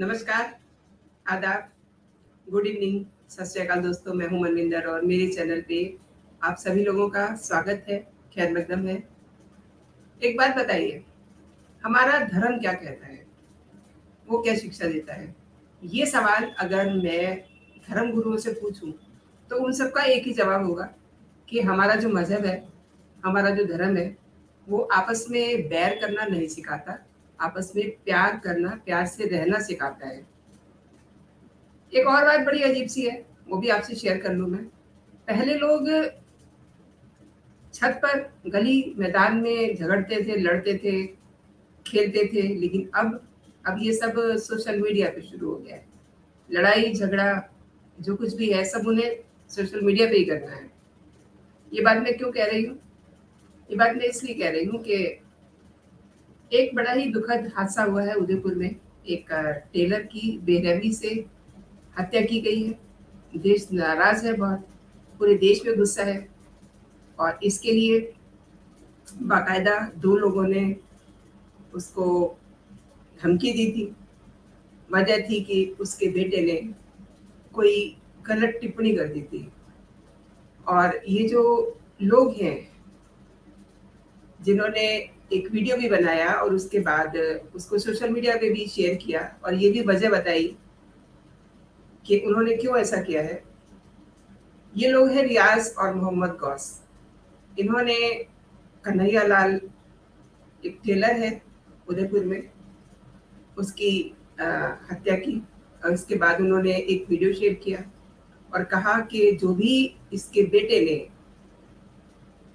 नमस्कार, आदाब, good evening, सत श्री अकाल दोस्तों। मैं हूं मनविंदर और मेरे चैनल पे आप सभी लोगों का स्वागत है, खैर मकदम है। एक बात बताइए, हमारा धर्म क्या कहता है, वो क्या शिक्षा देता है? ये सवाल अगर मैं धर्म गुरुओं से पूछूं तो उन सबका एक ही जवाब होगा कि हमारा जो मजहब है, हमारा जो धर्म है, वो आपस में बैर करना नहीं सिखाता, आपस में प्यार करना, प्यार से रहना सिखाता है। एक और बात बड़ी अजीब सी है, वो भी आपसे शेयर कर लूँ मैं। पहले लोग छत पर, गली मैदान में झगड़ते थे, लड़ते थे, खेलते थे, लेकिन अब ये सब सोशल मीडिया पे शुरू हो गया है। लड़ाई झगड़ा जो कुछ भी है, सब उन्हें सोशल मीडिया पे ही करना है। ये बात मैं क्यों कह रही हूँ? ये बात मैं इसलिए कह रही हूँ कि एक बड़ा ही दुखद हादसा हुआ है उदयपुर में। एक टेलर की बेरहमी से हत्या की गई है। देश नाराज है बहुत, पूरे देश में गुस्सा है, और इसके लिए बाकायदा 2 लोगों ने उसको धमकी दी थी। वजह थी कि उसके बेटे ने कोई गलत टिप्पणी कर दी थी। और ये जो लोग हैं जिन्होंने एक वीडियो भी बनाया और उसके बाद उसको सोशल मीडिया पे भी शेयर किया, और ये भी वजह बताई कि उन्होंने क्यों ऐसा किया है। ये लोग हैं रियाज और मोहम्मद गौस। इन्होंने, कन्हैया लाल एक टेलर है उदयपुर में, उसकी हत्या की, और उसके बाद उन्होंने एक वीडियो शेयर किया और कहा कि जो भी इसके बेटे ने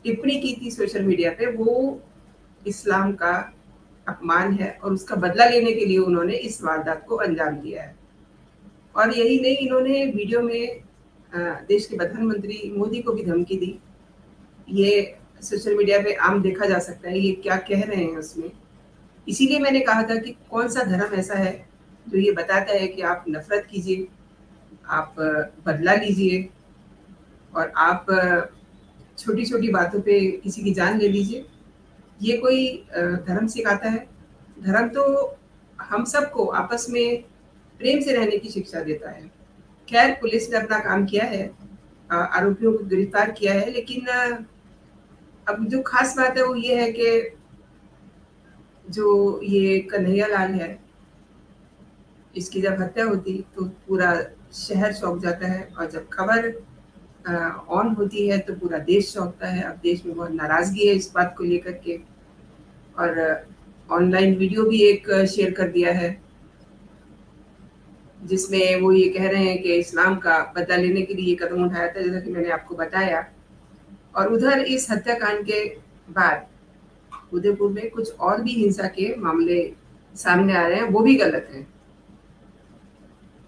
टिप्पणी की थी सोशल मीडिया पे, वो इस्लाम का अपमान है, और उसका बदला लेने के लिए उन्होंने इस वारदात को अंजाम दिया है। और यही नहीं, इन्होंने वीडियो में देश के प्रधानमंत्री मोदी को भी धमकी दी। ये सोशल मीडिया पे आम देखा जा सकता है, ये क्या कह रहे हैं उसमें। इसीलिए मैंने कहा था कि कौन सा धर्म ऐसा है जो ये बताता है कि आप नफरत कीजिए, आप बदला लीजिए, और आप छोटी छोटी बातों पे किसी की जान ले लीजिए। ये कोई धर्म सिखाता है? धर्म तो हम सबको आपस में प्रेम से रहने की शिक्षा देता है। खैर, पुलिस ने अपना काम किया है, आरोपियों को गिरफ्तार किया है, लेकिन अब जो खास बात है वो ये है कि जो ये कन्हैया लाल है, इसकी जब हत्या होती तो पूरा शहर चौंक जाता है, और जब खबर ऑन होती है तो पूरा देश चौंकता है। अब देश में बहुत नाराजगी है इस बात को लेकर के, और ऑनलाइन वीडियो भी एक शेयर कर दिया है जिसमें वो ये कह रहे हैं कि इस्लाम का बदला लेने के लिए ये कदम उठाया था, जैसा कि मैंने आपको बताया। और उधर इस हत्याकांड के बाद उदयपुर में कुछ और भी हिंसा के मामले सामने आ रहे हैं, वो भी गलत हैं।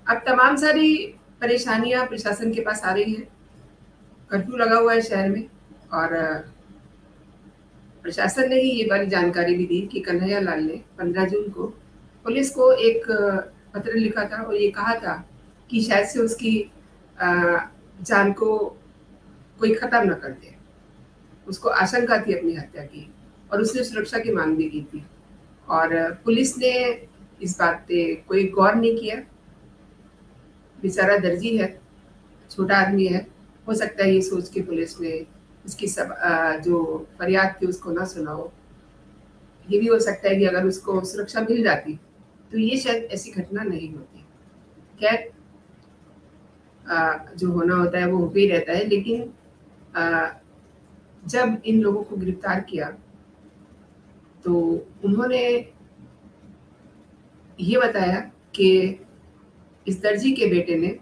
अब तमाम सारी परेशानियां प्रशासन के पास आ रही हैं। कर्फ्यू लगा हुआ है शहर में, और प्रशासन ने ही ये वाली जानकारी भी दी कि कन्हैया लाल ने 15 जून को पुलिस को एक पत्र लिखा था और ये कहा था कि शायद से उसकी जान को कोई ख़त्म न कर दे। उसको आशंका थी अपनी हत्या की, और उसने सुरक्षा की मांग भी की थी, और पुलिस ने इस बात पे कोई गौर नहीं किया। बेचारा दर्जी है, छोटा आदमी है, हो सकता है ये सोच के पुलिस ने उसकी सब जो फरियाद थी उसको ना सुना हो। ये भी हो सकता है कि अगर उसको सुरक्षा मिल जाती तो ये शायद ऐसी घटना नहीं होती। खैर, जो होना होता है वो होते ही रहता है, लेकिन जब इन लोगों को गिरफ्तार किया तो उन्होंने ये बताया कि इस दर्जी के बेटे ने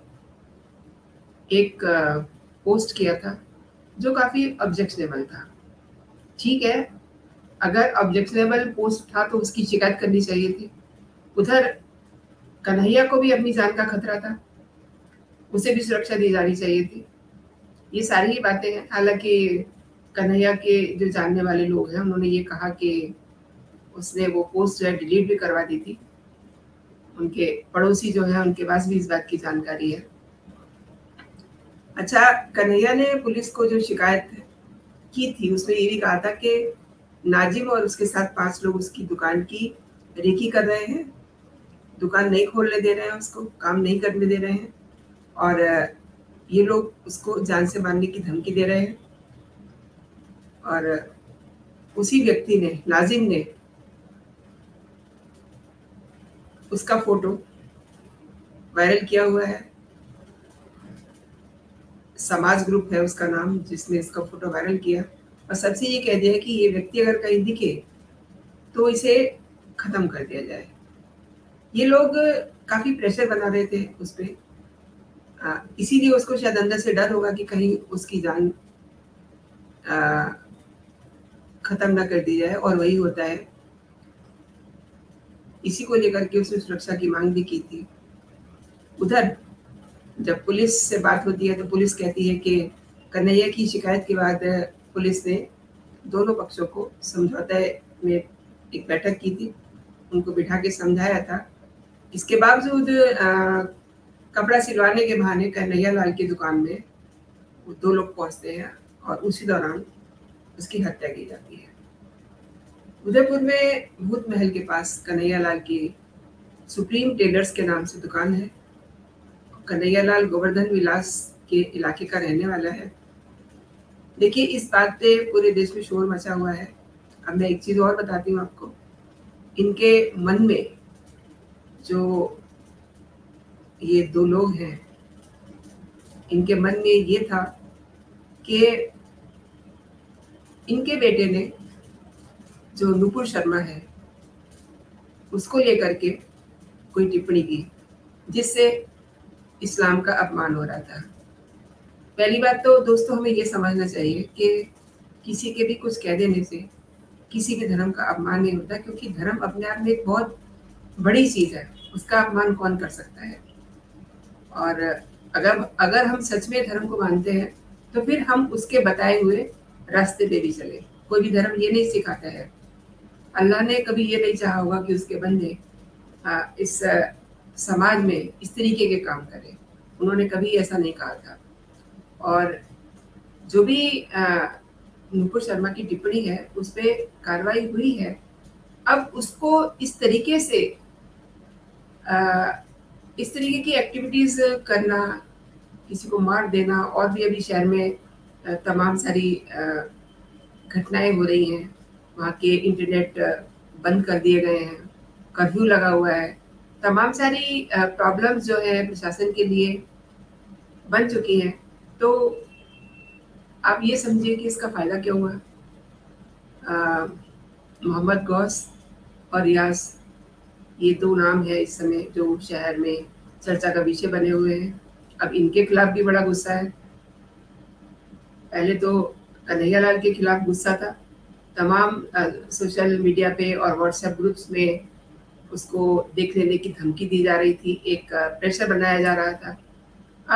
एक पोस्ट किया था जो काफ़ी ऑब्जेक्शनेबल था। ठीक है, अगर ऑब्जेक्शनेबल पोस्ट था तो उसकी शिकायत करनी चाहिए थी। उधर कन्हैया को भी अपनी जान का खतरा था, उसे भी सुरक्षा दी जानी चाहिए थी। ये सारी ही बातें हैं। हालांकि कन्हैया के जो जानने वाले लोग हैं, उन्होंने ये कहा कि उसने वो पोस्ट जो है डिलीट भी करवा दी थी। उनके पड़ोसी जो हैं उनके पास भी इस बात की जानकारी है। अच्छा, कन्हैया ने पुलिस को जो शिकायत की थी उसमें ये भी कहा था कि नाजिम और उसके साथ 5 लोग उसकी दुकान की रेकी कर रहे हैं, दुकान नहीं खोलने दे रहे हैं, उसको काम नहीं करने दे रहे हैं और ये लोग उसको जान से मारने की धमकी दे रहे हैं। और उसी व्यक्ति ने, नाजिम ने, उसका फोटो वायरल किया हुआ है। समाज ग्रुप है उसका नाम, जिसने इसका फोटो वायरल किया और सबसे ये कह दिया कि ये व्यक्ति अगर कहीं दिखे तो इसे खत्म कर दिया जाए। ये लोग काफी प्रेशर बना रहे थे उस पर, इसीलिए उसको शायद अंदर से डर होगा कि कहीं उसकी जान खत्म ना कर दी जाए और वही होता है। इसी को लेकर के उसने सुरक्षा की मांग भी की थी। उधर जब पुलिस से बात होती है तो पुलिस कहती है कि कन्हैया की शिकायत के बाद पुलिस ने दोनों पक्षों को समझौता में एक बैठक की थी, उनको बिठा के समझाया था। इसके बावजूद कपड़ा सिलवाने के बहाने कन्हैया लाल की दुकान में वो दो लोग पहुंचते हैं और उसी दौरान उसकी हत्या की जाती है। उदयपुर में भूत महल के पास कन्हैया लाल की सुप्रीम टेलर्स के नाम से दुकान है। कन्हैया लाल गोवर्धन विलास के इलाके का रहने वाला है। देखिए, इस बात पे पूरे देश में शोर मचा हुआ है। अब मैं एक चीज़ और बताती हूँ आपको, इनके मन में जो ये दो लोग हैं, इनके मन में ये था कि इनके बेटे ने, जो नूपुर शर्मा है, उसको लेकर के कोई टिप्पणी की जिससे इस्लाम का अपमान हो रहा था। पहली बात तो दोस्तों हमें ये समझना चाहिए कि किसी के भी कुछ कह देने से किसी के धर्म का अपमान नहीं होता, क्योंकि धर्म अपने आप में एक बहुत बड़ी चीज़ है, उसका अपमान कौन कर सकता है। और अगर हम सच में धर्म को मानते हैं तो फिर हम उसके बताए हुए रास्ते पे भी चले। कोई भी धर्म ये नहीं सिखाता है। अल्लाह ने कभी ये नहीं चाहा होगा कि उसके बंदे इस समाज में इस तरीके के काम करें, उन्होंने कभी ऐसा नहीं कहा था। और जो भी नूपुर शर्मा की टिप्पणी है उस पर कार्रवाई हुई है। अब उसको इस तरीके से इस तरीके की एक्टिविटीज़ करना, किसी को मार देना, और भी अभी शहर में तमाम सारी घटनाएं हो रही हैं। वहाँ के इंटरनेट बंद कर दिए गए हैं, कर्फ्यू लगा हुआ है, तमाम सारी प्रॉब्लम्स जो है प्रशासन के लिए बन चुकी हैं। तो आप ये समझिए कि इसका फ़ायदा क्या हुआ। मोहम्मद गौस और रियाज, ये दो नाम है इस समय जो शहर में चर्चा का विषय बने हुए हैं। अब इनके खिलाफ भी बड़ा गुस्सा है। पहले तो कन्हैया लाल के खिलाफ गुस्सा था, तमाम सोशल मीडिया पे और व्हाट्सएप ग्रुप्स में उसको देख लेने की धमकी दी जा रही थी, एक प्रेशर बनाया जा रहा था।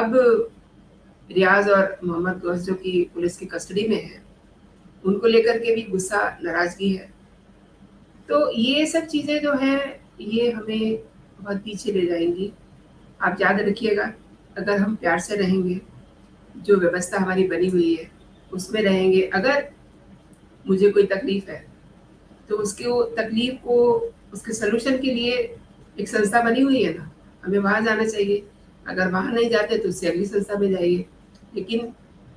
अब रियाज और मोहम्मद गौस जो कि पुलिस की कस्टडी में है, उनको लेकर के भी गुस्सा, नाराज़गी है। तो ये सब चीज़ें जो हैं ये हमें बहुत पीछे ले जाएंगी। आप याद रखिएगा, अगर हम प्यार से रहेंगे, जो व्यवस्था हमारी बनी हुई है उसमें रहेंगे, अगर मुझे कोई तकलीफ़ है तो उसके तकलीफ़ को, उसके सलूशन के लिए एक संस्था बनी हुई है ना, हमें वहाँ जाना चाहिए। अगर वहाँ नहीं जाते तो उससे अगली संस्था में जाइए। लेकिन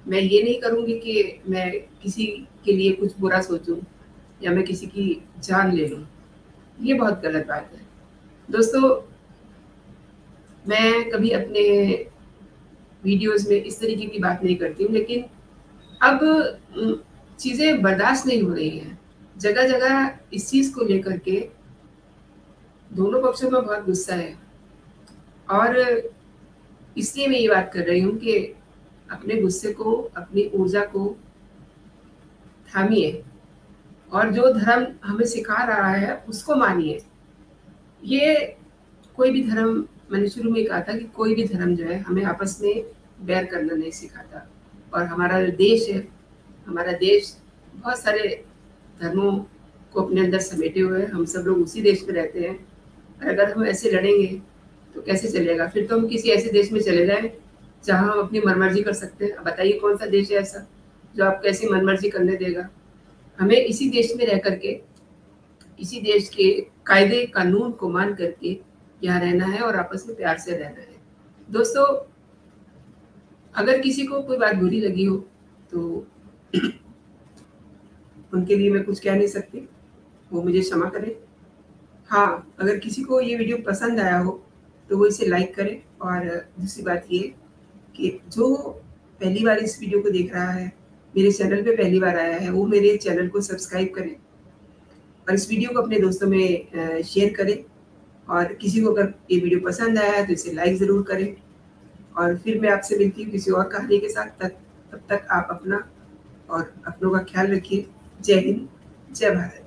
मैं ये नहीं करूँगी कि मैं किसी के लिए कुछ बुरा सोचूं या मैं किसी की जान ले लूँ, ये बहुत गलत बात है। दोस्तों, मैं कभी अपने वीडियोस में इस तरीके की बात नहीं करती हूँ, लेकिन अब चीज़ें बर्दाश्त नहीं हो रही हैं। जगह जगह इस चीज़ को लेकर के दोनों पक्षों में बहुत गुस्सा है। और इसलिए मैं ये बात कर रही हूँ कि अपने गुस्से को, अपनी ऊर्जा को थामिए और जो धर्म हमें सिखा रहा है उसको मानिए। ये कोई भी धर्म, मैंने शुरू में कहा था कि कोई भी धर्म जो है हमें आपस में बैर करना नहीं सिखाता। और हमारा देश है, हमारा देश बहुत सारे धर्मों को अपने अंदर समेटे हुए हैं। हम सब लोग उसी देश में रहते हैं, और अगर हम ऐसे लड़ेंगे तो कैसे चलेगा? फिर तो हम किसी ऐसे देश में चले जाएँ जहाँ हम अपनी मनमर्जी कर सकते हैं। बताइए कौन सा देश है ऐसा जो आपको ऐसी मनमर्जी करने देगा? हमें इसी देश में रह करके, इसी देश के कायदे कानून को मान करके यहाँ रहना है और आपस में प्यार से रहना है। दोस्तों, अगर किसी को कोई बात बुरी लगी हो तो उनके लिए मैं कुछ कह नहीं सकती, वो मुझे क्षमा करें। हाँ, अगर किसी को ये वीडियो पसंद आया हो तो वो इसे लाइक करें। और दूसरी बात ये कि जो पहली बार इस वीडियो को देख रहा है, मेरे चैनल पे पहली बार आया है, वो मेरे चैनल को सब्सक्राइब करें और इस वीडियो को अपने दोस्तों में शेयर करें। और किसी को अगर ये वीडियो पसंद आया है तो इसे लाइक ज़रूर करें। और फिर मैं आपसे मिलती हूँ किसी और कहानी के साथ। तब तक आप अपना और अपनों का ख्याल रखिए। जय हिंद, जय भारत।